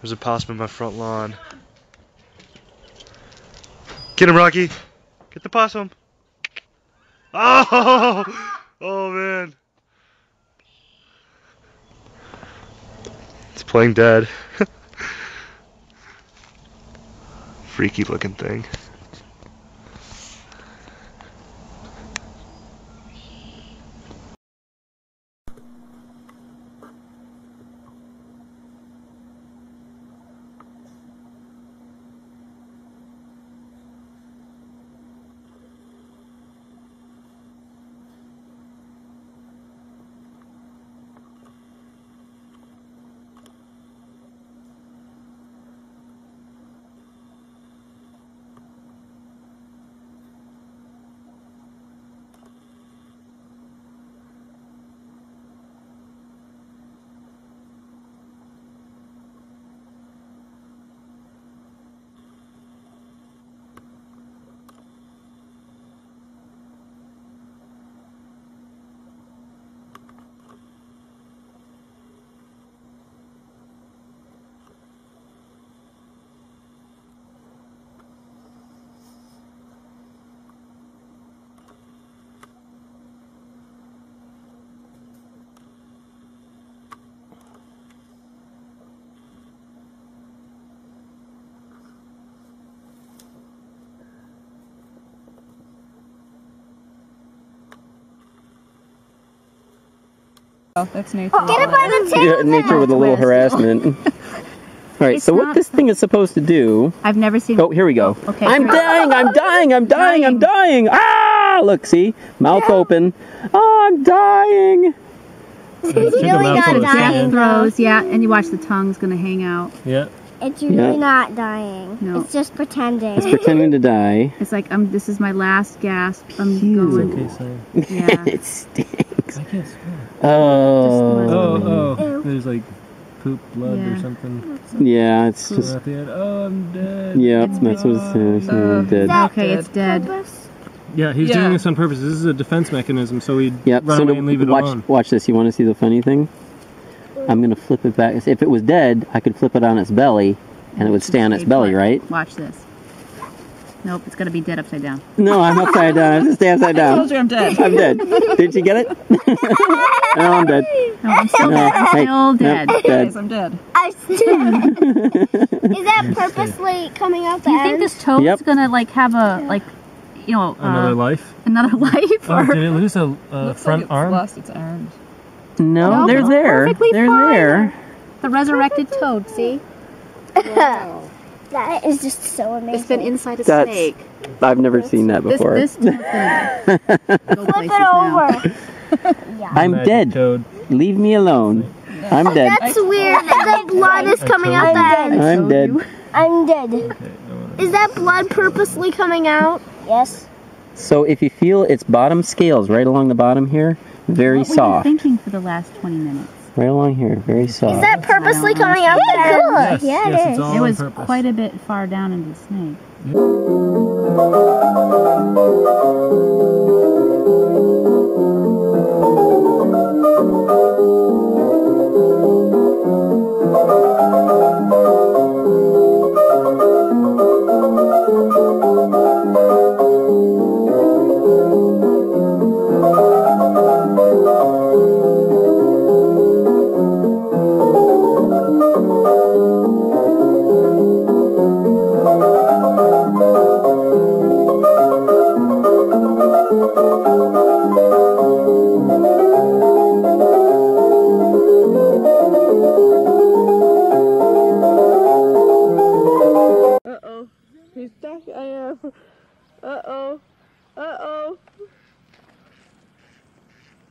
There's a possum in my front lawn. Get him, Rocky. Get the possum. Oh! Oh, man. It's playing dead. Freaky looking thing. That's nature. Oh, get it by the tail! Yeah, nature with a little harassment. Alright, so what this thing is supposed to do... I've never seen... Oh, here we go. Okay. I'm dying! I'm dying! I'm dying! I'm dying! Ah! Look, see? Mouth open. Oh, I'm dying! It's really not dying. Throws, yeah, and you watch the tongue's gonna hang out. Yeah. It's really not dying. No. It's just pretending. It's pretending to die. It's like, this is my last gasp. I'm going. It's okay, so. Yeah. It stinks. I can't swear. Oh. There's like poop, blood, or something. Yeah, it's just... At the end. Oh, I'm dead. Yeah, that's what it says. Dead. Okay, it's dead. Yeah, he's doing this on purpose. This is a defense mechanism, so he'd run away and leave it alone. Watch this. You want to see the funny thing? I'm going to flip it back. If it was dead, I could flip it on its belly, and it would stay on its belly, right? Watch this. Nope, it's going to be dead upside down. No, I'm upside down. I have to stay upside down. I told you I'm dead. I'm dead. Did you get it? No, I'm dead. No, I'm still dead. I'm still dead. Nope, dead. Yes, I'm dead. I'm still dead. Is that purposely coming out the end? Do you think this toad's going to, like, have a, like, you know... Another life? Another life? Or... Oh, did it lose a front arm? It lost its arms. No, they're there. Perfectly fine. The resurrected toad, see? Wow. That is just so amazing. It's been inside a snake. I've never seen that before. This flip it over. I'm dead. Toad. Leave me alone. I'm dead. That's weird. The blood is coming out the end. I'm dead. I'm dead. Is that blood purposely coming out? Yes. So if you feel its bottom scales right along the bottom here, very soft. What were you thinking for the last 20 minutes? Right along here, very soft. Is that purposely coming out there? Yes, yes, it was quite a bit far down in the snake.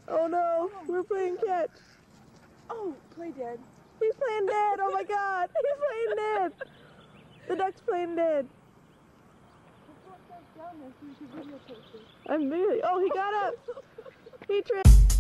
Oh no, we're playing catch. Oh, play dead. He's playing dead, oh my god. He's playing dead. The duck's playing dead. I'm videoing. Oh, he got up. He tripped.